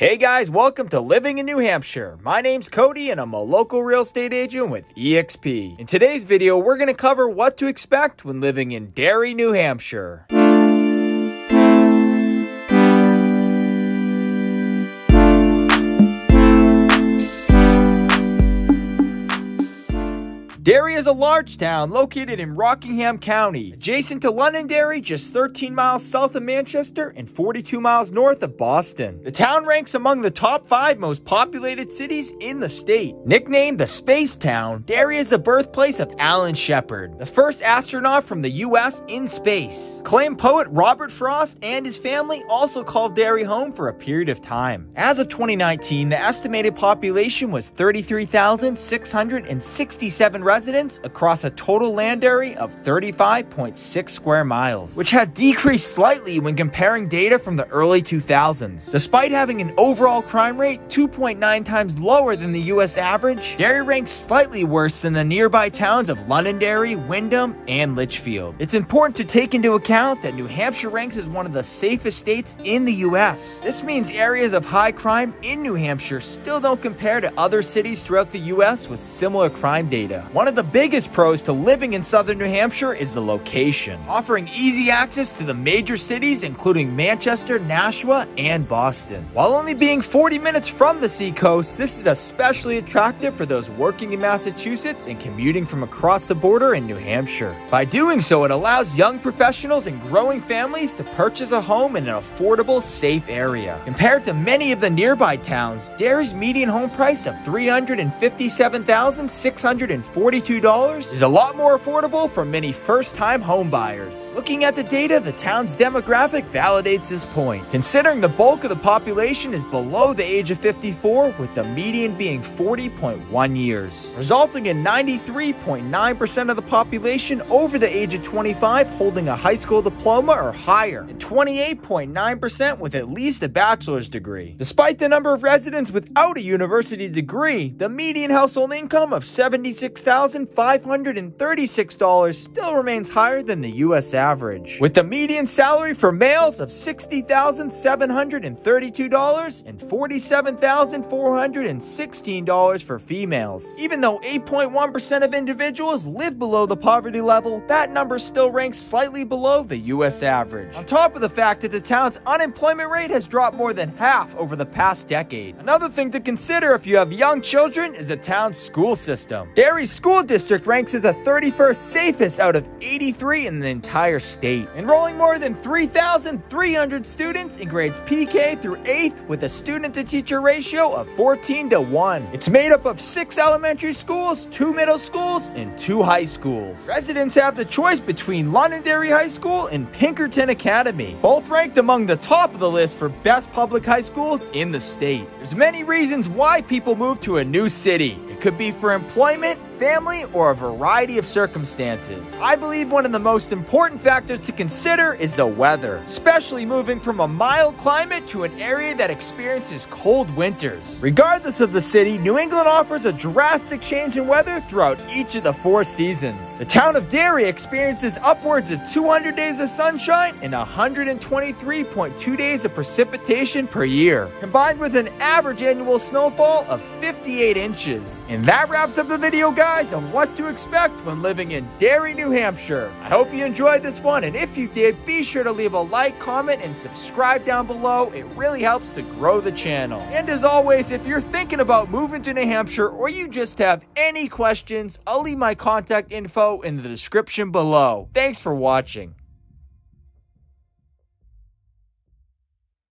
Hey guys, welcome to Living in New Hampshire. My name's Cody and I'm a local real estate agent with EXP. In today's video, we're going to cover what to expect when living in Derry, New Hampshire. Derry is a large town located in Rockingham County, adjacent to Londonderry, just 13 miles south of Manchester and 42 miles north of Boston. The town ranks among the top 5 most populated cities in the state. Nicknamed the Space Town, Derry is the birthplace of Alan Shepard, the first astronaut from the U.S. in space. Acclaimed poet Robert Frost and his family also called Derry home for a period of time. As of 2019, the estimated population was 33,667 residents across a total land area of 35.6 square miles, which had decreased slightly when comparing data from the early 2000s. Despite having an overall crime rate 2.9 times lower than the U.S. average, Derry ranks slightly worse than the nearby towns of Londonderry, Windham, and Litchfield. It's important to take into account that New Hampshire ranks as one of the safest states in the U.S. This means areas of high crime in New Hampshire still don't compare to other cities throughout the U.S. with similar crime data. One of the biggest pros to living in Southern New Hampshire is the location, offering easy access to the major cities including Manchester, Nashua, and Boston. While only being 40 minutes from the seacoast, this is especially attractive for those working in Massachusetts and commuting from across the border in New Hampshire. By doing so, it allows young professionals and growing families to purchase a home in an affordable, safe area. Compared to many of the nearby towns, Derry's median home price of $357,640 is a lot more affordable for many first-time homebuyers. Looking at the data, the town's demographic validates this point, considering the bulk of the population is below the age of 54, with the median being 40.1 years, resulting in 93.9% of the population over the age of 25 holding a high school diploma or higher, and 28.9% with at least a bachelor's degree. Despite the number of residents without a university degree, the median household income of $76,536 still remains higher than the U.S. average, with the median salary for males of $60,732 and $47,416 for females. Even though 8.1% of individuals live below the poverty level, that number still ranks slightly below the U.S. average. On top of the fact that the town's unemployment rate has dropped more than half over the past decade. Another thing to consider if you have young children is the town's school system. Derry's school district ranks as the 31st safest out of 83 in the entire state, enrolling more than 3,300 students in grades PK through 8th with a student-to-teacher ratio of 14:1. It's made up of 6 elementary schools, 2 middle schools, and 2 high schools. Residents have the choice between Londonderry High School and Pinkerton Academy, both ranked among the top of the list for best public high schools in the state. There's many reasons why people move to a new city. It could be for employment, family, or a variety of circumstances. I believe one of the most important factors to consider is the weather, especially moving from a mild climate to an area that experiences cold winters. Regardless of the city, New England offers a drastic change in weather throughout each of the 4 seasons. The town of Derry experiences upwards of 200 days of sunshine and 123.2 days of precipitation per year, combined with an average annual snowfall of 58 inches. And that wraps up the video, guys, on what to expect when living in Derry, New Hampshire. I hope you enjoyed this one, and if you did, be sure to leave a like, comment, and subscribe down below. It really helps to grow the channel. And as always, if you're thinking about moving to New Hampshire or you just have any questions, I'll leave my contact info in the description below. Thanks for watching.